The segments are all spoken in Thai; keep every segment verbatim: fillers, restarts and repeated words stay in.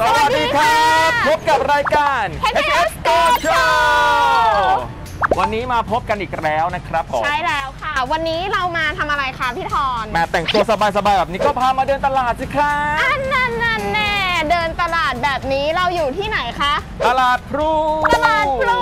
สวัสดีครับพบกับรายการ เอช เอส Talk Show วันนี้มาพบกันอีกแล้วนะครับผมใช่แล้วค่ะวันนี้เรามาทำอะไรคะพี่ธรมาแต่งตัวสบายๆแบบนี้ก็พามาเดินตลาดสิครับอันนั้นนั่นแน่เดินตลาดแบบนี้เราอยู่ที่ไหนคะตลาดพลูตลาดพลู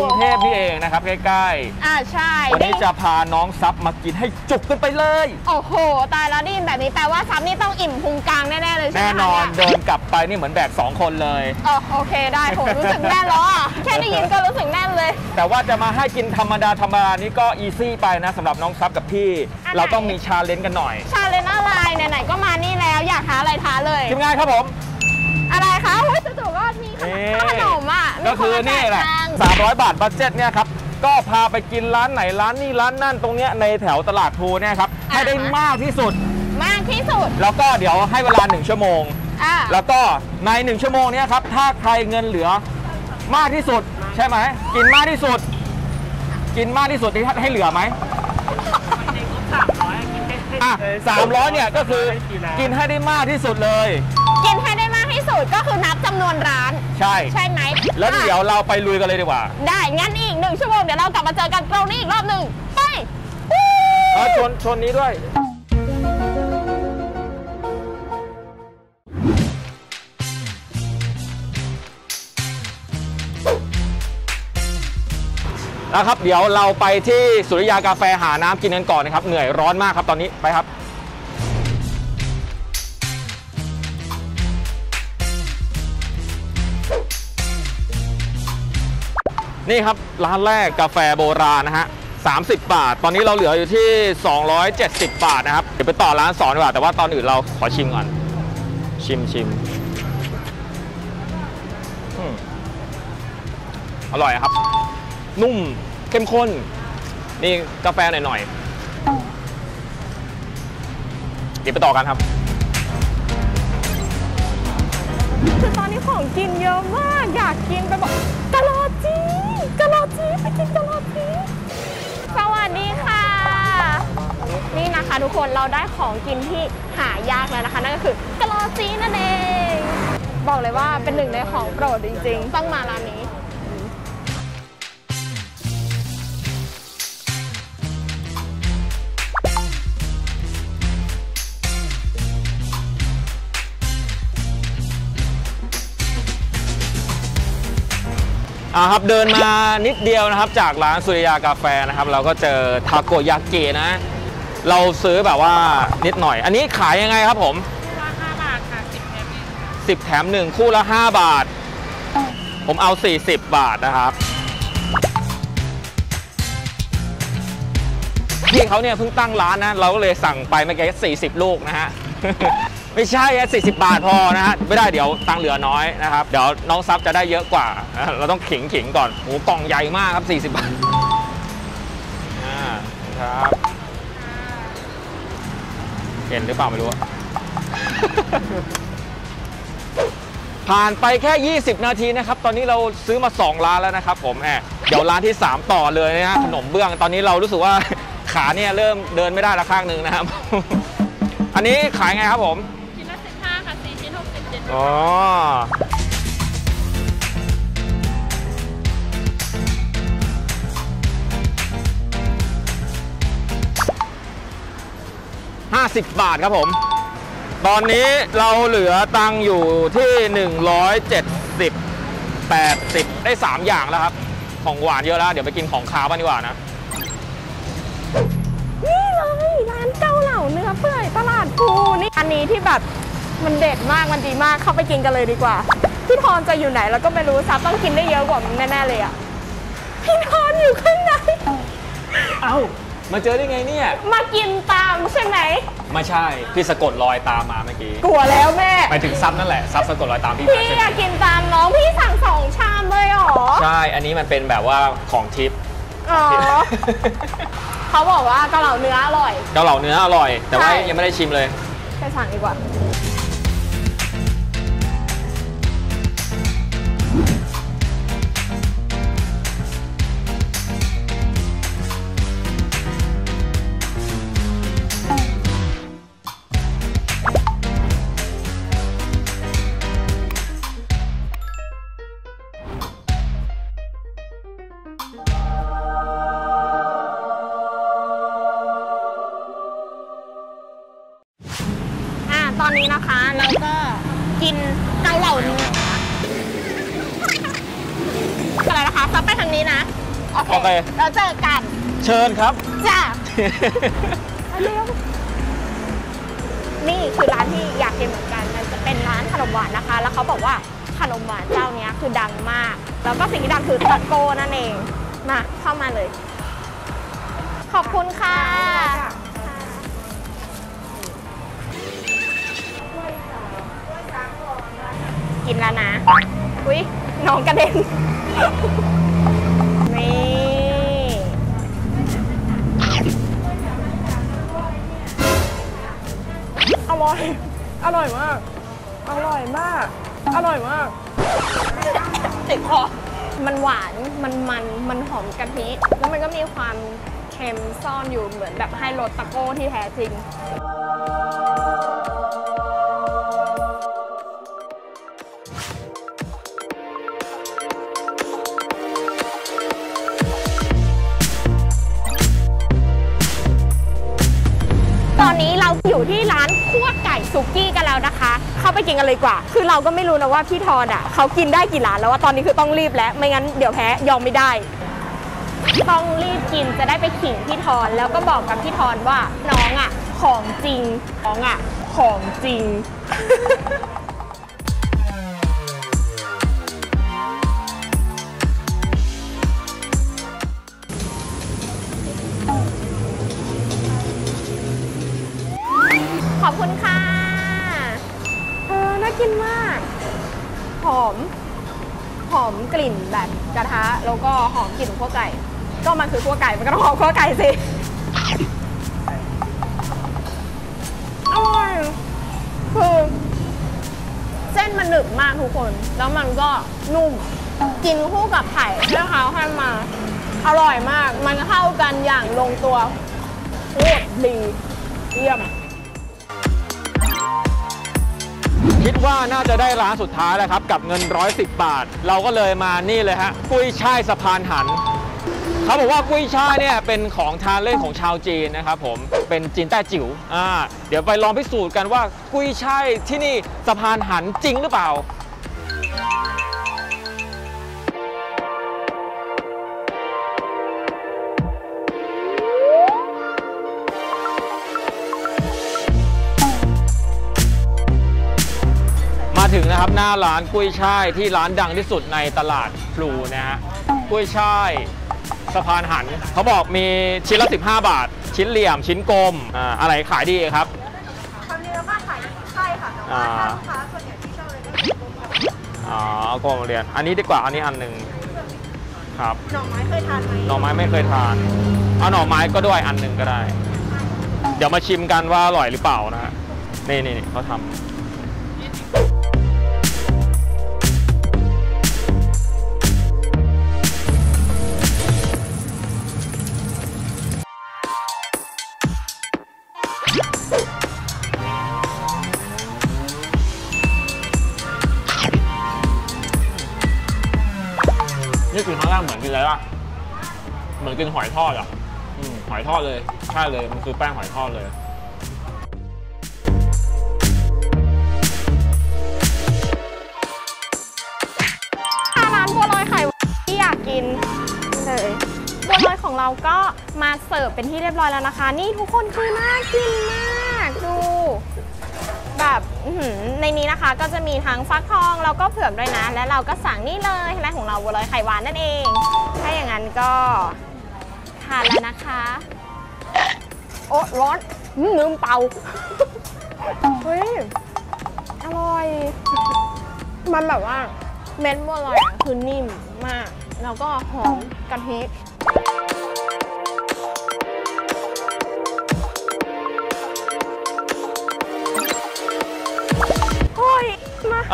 กรุงเทพนี่เองนะครับใกล้ๆอ่าใช่วันนี้จะพาน้องซับมากินให้จุกกันไปเลยโอ้โหตายแล้วได้ยินแบบนี้แปลว่าซับนี่ต้องอิ่มพุงกลางแน่ๆเลยใช่ไหมแน่นอนเดินกลับไปนี่เหมือนแบกสองคนเลยอ๋อโอเคได้ผมรู้สึกแน่นแล้วอ่ะแค่ได้ยินก็รู้สึกแน่นเลยแต่ว่าจะมาให้กินธรรมดาธรรมดานี่ก็อีซี่ไปนะสำหรับน้องซับกับพี่เราต้องมีชาเลนจ์กันหน่อยชาเลนจ์อะไรไหนๆก็มานี่แล้วอยากหาอะไรท้าเลยทีมงานครับผมอะไรคะจู่ๆก็มีขนมอ่ะก็คือนี่แหละสามร้อยบาทบัดเจ็ตเนี่ยครับก็พาไปกินร้านไหนร้านนี้ร้านนั่นตรงเนี้ยในแถวตลาดพลูเนี่ยครับให้ได้มากที่สุดมากที่สุดแล้วก็เดี๋ยวให้เวลาหนึ่งชั่วโมงแล้วก็ในหนึ่งชั่วโมงเนี้ยครับถ้าใครเงินเหลือมากที่สุดใช่ไหมกินมากที่สุดกินมากที่สุดให้เหลือไหมอ่ะสามร้อยเนี่ยก็คือกินให้ได้มากที่สุดเลยกินให้ได้มากที่สุดก็คือนับจำนวนร้านใช่ใช่ไหมแล้วเดี๋ยวเราไปลุยกันเลยดีกว่าได้งั้นอีกหนึ่งชั่วโมงเดี๋ยวเรากลับมาเจอกันตรงนี้อีกรอบหนึ่งไปเอาชนชนนี้ด้วยนะครับเดี๋ยวเราไปที่สุริยากาแฟหาน้ำกินกันก่อนนะครับเหนื่อยร้อนมากครับตอนนี้ไปครับนี่ครับร้านแรกกาแฟโบราณนะฮะสามสิบบาทตอนนี้เราเหลืออยู่ที่สองร้อยเจ็ดสิบบาทนะครับเดี๋ยวไปต่อร้านสองดีกว่าแต่ว่าตอนอื่นเราขอชิมก่อนชิมชิมอร่อยครับนุ่มเข้มข้นนี่กาแฟหน่อยๆเดี๋ยวไปต่อกันครับคือตอนนี้ของกินเยอะมากอยากกินไปบอกกะลอจี้กะลอจี้ไปกินกะลอจี้สวัสดีค่ะนี่นะคะทุกคนเราได้ของกินที่หายากแล้วนะคะนั่นก็คือกะลอจี้นั่นเองบอกเลยว่าเป็นหนึ่งในของโปรดจริงๆต้องมาร้านนี้อ่าครับเดินมานิดเดียวนะครับจากร้านสุริยากาแฟนะครับเราก็เจอทาโกยากินะเราซื้อแบบว่านิดหน่อยอันนี้ขายยังไงครับผมคู่ละห้าบาทค่ะสิบแถมหนึ่งคู่ละห้าบาทผมเอาสี่สิบบาทนะครับพี่เขาเนี่ยเพิ่งตั้งร้านนะเราก็เลยสั่งไปเมื่อกี้สี่สิบลูกนะฮะ ไม่ใช่อะสี่สิบบาทพอนะฮะไม่ได้เดี๋ยวตังเหลือน้อยนะครับเดี๋ยวน้องซับจะได้เยอะกว่าเราต้องขิงขิงก่อนโอ้กล่องใหญ่มากครับสี่สิบบาทครับเห็นหรือเปล่าไม่รู้ ผ่านไปแค่ยี่สิบนาทีนะครับตอนนี้เราซื้อมาสองร้านแล้วนะครับผมแหมเดี๋ยวร้านที่สามต่อเลยนะฮะขนมเบื้องตอนนี้เรารู้สึกว่าขาเนี่ยเริ่มเดินไม่ได้ละข้างหนึ่งนะครับ อันนี้ขายไงครับผมอ๋อห้าสิบบาทครับผมตอนนี้เราเหลือตังอยู่ที่หนึ่งร้อยเจ็ดสิบแปดสิบได้สามอย่างแล้วครับของหวานเยอะแล้วเดี๋ยวไปกินของคาวบ้างดีกว่านะนี่เลยร้านเกาเหลาเนื้อเปื่อยตลาดภูนี่อันนี้ที่แบบมันเด็ดมากมันดีมากเข้าไปกินกันเลยดีกว่าพี่ธรจะอยู่ไหนแล้วก็ไม่รู้ซับต้องกินได้เยอะกว่าแน่ๆเลยอ่ะพี่ธรอยู่ข้างในเอ้ามาเจอได้ไงเนี่ยมากินตามใช่ไหมไม่ใช่พี่สะกดรอยตามมาเมื่อกี้กลัวแล้วแม่ไปถึงซับนั่นแหละซับสะกดรอยตามพี่พี่อยากกินตามน้องพี่สั่งสองชามเลยหรอใช่อันนี้มันเป็นแบบว่าของทิปอ๋อ เขาบอกว่าเกาเหลาเนื้ออร่อยเกาเหลาเนื้ออร่อยแต่ว่ายังไม่ได้ชิมเลยไปสั่งดีกว่า เราก็กินเกาเหลานี้อะไรนะคะซับไปทางนี้นะโอเค okay. เราเจอกันเชิญครับจ้า นี่คือร้านที่อยากกินเหมือนกันมันจะเป็นร้านขนมหวานนะคะแล้วเขาบอกว่าขนมหวานเจ้านี้คือดังมากแล้วก็สิ่งที่ดังคือตะโกนั่นเองมาเข้ามาเลยขอบคุณค่ะกินแล้วนะอุ้ยน้องกระเด็นนี่อร่อยอร่อยมากอร่อยมากอร่อยมากติดคอมันหวานมันมันมันหอมกะทิแล้วมันก็มีความเค็มซ่อนอยู่เหมือนแบบให้รสตะโก้ที่แท้จริงอยู่ที่ร้านคั่วไก่สุกี้กันแล้วนะคะเข้าไปกินกันเลยกว่าคือเราก็ไม่รู้นะว่าพี่ทอนอ่ะเขากินได้กี่ร้านแล้วว่าตอนนี้คือต้องรีบแล้วไม่งั้นเดี๋ยวแพ้ยอมไม่ได้ต้องรีบกินจะได้ไปขิงพี่ทอนแล้วก็บอกกับพี่ทอนว่าน้องอ่ะของจริงน้องอ่ะของจริง ขอบคุณค่ะเออน่ากินมากหอมหอมกลิ่นแบบกระทะแล้วก็หอมกลิ่นคั่วไก่ก็มันคือคั่วไก่มันก็ต้องหอมคั่วไก่สิอร่อยคือเส้นมันหนึบมากทุกคนแล้วมันก็นุ่มกินคู่กับไข่แล้วเขาให้มาอร่อยมากมันเข้ากันอย่างลงตัวโคตรดีเยี่ยมคิดว่าน่าจะได้ร้านสุดท้ายแล้วครับกับเงินหนึ่งร้อยสิบบาทเราก็เลยมานี่เลยฮะกุ้ยช่ายสะพานหันเขาบอกว่ากุ้ยช่ายเนี่ยเป็นของทานเล่นของชาวจีนนะครับผมเป็นจีนแต้จิ๋วอ่าเดี๋ยวไปลองพิสูจน์กันว่ากุ้ยช่ายที่นี่สะพานหันจริงหรือเปล่าถึงนะครับหน้าร้านกุ้ยช่ายที่ร้านดังที่สุดในตลาดพลูนะฮะกุ้ยช่ายสะพานหันเขาบอกมีชิ้นละสิบห้าบาทชิ้นเหลี่ยมชิ้นกลมอ่าอะไรขายดีครับตอนนี้เราก็ขายใช่ค่ะแต่ว่าถ้าลูกค้าส่วนใหญ่ที่ชอบเลยก็คือกลมอ๋อกลมเรียนอันนี้ดีกว่าอันนี้อันหนึ่งครับหน่อไม้เคยทานไหมหน่อไม้ไม่เคยทานเอาหน่อไม้ก็ด้วยอันหนึ่งก็ได้เดี๋ยวมาชิมกันว่าอร่อยหรือเปล่านะฮะนี่นี่เขาทำนี่คือข้างล่างเหมือนกินอะไรล่ะเหมือนกินหอยทอดอ่ะหอยทอดเลยใช่เลยมันคือแป้งหอยทอดเลยร้านบัวลอยไข่ที่อยากกินเลยบัวลอยของเราก็มาเสิร์ฟเป็นที่เรียบร้อยแล้วนะคะนี่ทุกคนคือน่ากินมากดูแบบในนี้นะคะก็จะมีทั้งฟักทองแล้วก็เผือกด้วยนะและเราก็สั่งนี่เลยใช่ไหมของเราบัวลอยไข่หวานนั่นเองถ้าอย่างนั้นก็ทานแล้วนะคะโอ๊ะร้อนลืมเป่าเฮ้ยอร่อยมันแบบว่าเม็ดบัวลอยคือนิ่มมากแล้วก็หอมกะทิ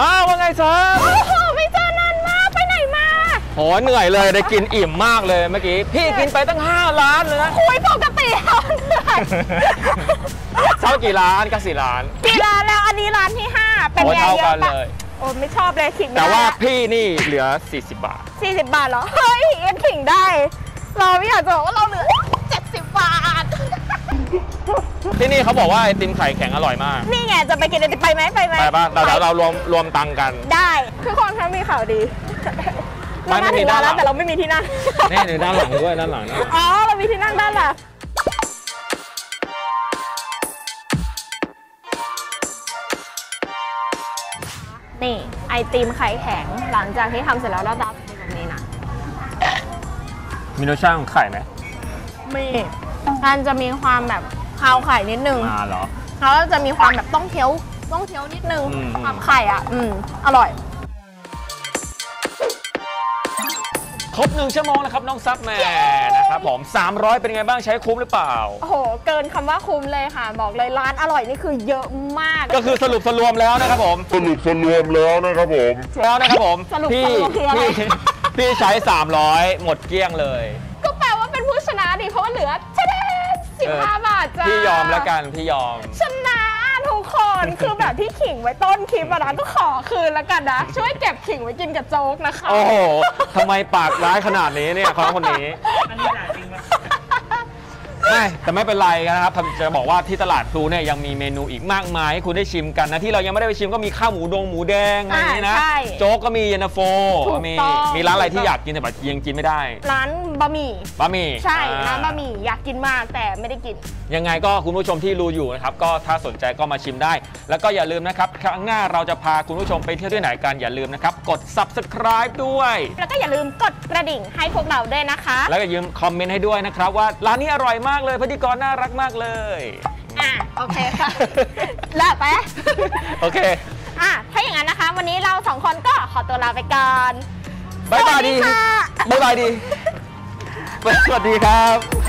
อ้าวว่าไงเซิร์ฟโอ้โหไม่เจอนานมากไปไหนมาโหเหนื่อยเลยได้กินอิ่มมากเลยเมื่อกี้พี่กินไปตั้งห้าร้านเลยนะคุยปกติเอาเหนื่อยเท่ากี่ร้านก็สี่ร้านกี่ร้านแล้วอันนี้ร้านที่ห้าเป็นไงเยอะปะโอ้ไม่ชอบเลยขิงแต่ว่าพี่นี่เหลือสี่สิบบาทสี่สิบบาทเหรอเฮ้ยเอ็มขิงได้เราไม่อยากจะบอกว่าเราเหลือเจ็ดสิบบาท ที่นี่เขาบอกว่าไอติมไข่แข็งอร่อยมากนี่ไงจะไปกินไอติมไปไหมไปไหมไปป่ะเดี๋ยวเรารวมรวมตังค์กันได้ทุกคนคะมีข่าวดีเรามาถึงร้านแล้วแต่เราไม่มีที่นั่งแน่หรือด้านหลังด้วยด้านหลังนะอ๋อเรามีที่นั่งด้านหลังนี่ไอติมไข่แข็งหลังจากที่ทำเสร็จแล้วเราดับแบบนี้นะมีรสชาติของไข่ไหมมีมันจะมีความแบบคาวไข่นิดนึงอ่าเหรอแล้วจะมีความแบบต้องเคี้ยวต้องเคี้ยวนิดนึงความไข่อ่ะอืมอร่อยครบหนึ่งชั่วโมงแล้วครับน้องซับแม่นะครับผมสามร้อยเป็นไงบ้างใช้คุ้มหรือเปล่าโอ้โหเกินคำว่าคุ้มเลยค่ะบอกเลยร้านอร่อยนี่คือเยอะมากก็คือสรุปสรวมแล้วนะครับผมสรุปสรวมแล้วนะครับผมแล้วนะครับผมพี่พี่ใช้สามร้อยหมดเกลี้ยงเลยก็แปลว่าเป็นผู้ชนะดิเพราะว่าเหลือแค่สิบห้าบาทจ้าพี่ยอมแล้วกันพี่ยอมชนะทุกคนคือแบบที่ขิงไว้ต้นคลิปร้านก็ขอคืนแล้วกันนะช่วยเก็บขิงไว้กินกับโจ๊กนะคะโอ้โหทำไมปากร้ายขนาดนี้เนี่ยคนคนนี้ไม่แต่ไม่เป็นไรนะครับจะบอกว่าที่ตลาดพลูเนี่ยยังมีเมนูอีกมากมายให้คุณได้ชิมกันนะที่เรายังไม่ได้ไปชิมก็มีข้าวหมูดงหมูแดงอะไรนี้นะโจ๊กก็มีเย็นตาโฟมีมีร้านอะไรที่อยากกินแต่แบบยังกินไม่ได้ร้านบะหมี่บะหมี่ใช่ร้านบะหมี่อยากกินมากแต่ไม่ได้กินยังไงก็คุณผู้ชมที่รู้อยู่นะครับก็ถ้าสนใจก็มาชิมได้แล้วก็อย่าลืมนะครับครั้งหน้าเราจะพาคุณผู้ชมไปเที่ยวที่ไหนกันอย่าลืมนะครับกด ซับสไครบ์ ด้วยแล้วก็อย่าลืมกดกระดิ่งให้พวกเราด้วยนะคะแล้วก็อย่าลืมคอมเมนต์ให้ด้วยนะครับว่าร้านนี้อร่อยมากเลยพิธีกรน่ารักมากเลยอ่ะโอเคค่ะลาไปโอเคอ่ะถ้าอย่างนั้นนะคะวันนี้เราสองคนก็ขอตัวลาไปก่อนบ๊ายบายดีบ๊ายบายดีสวัสดีครับ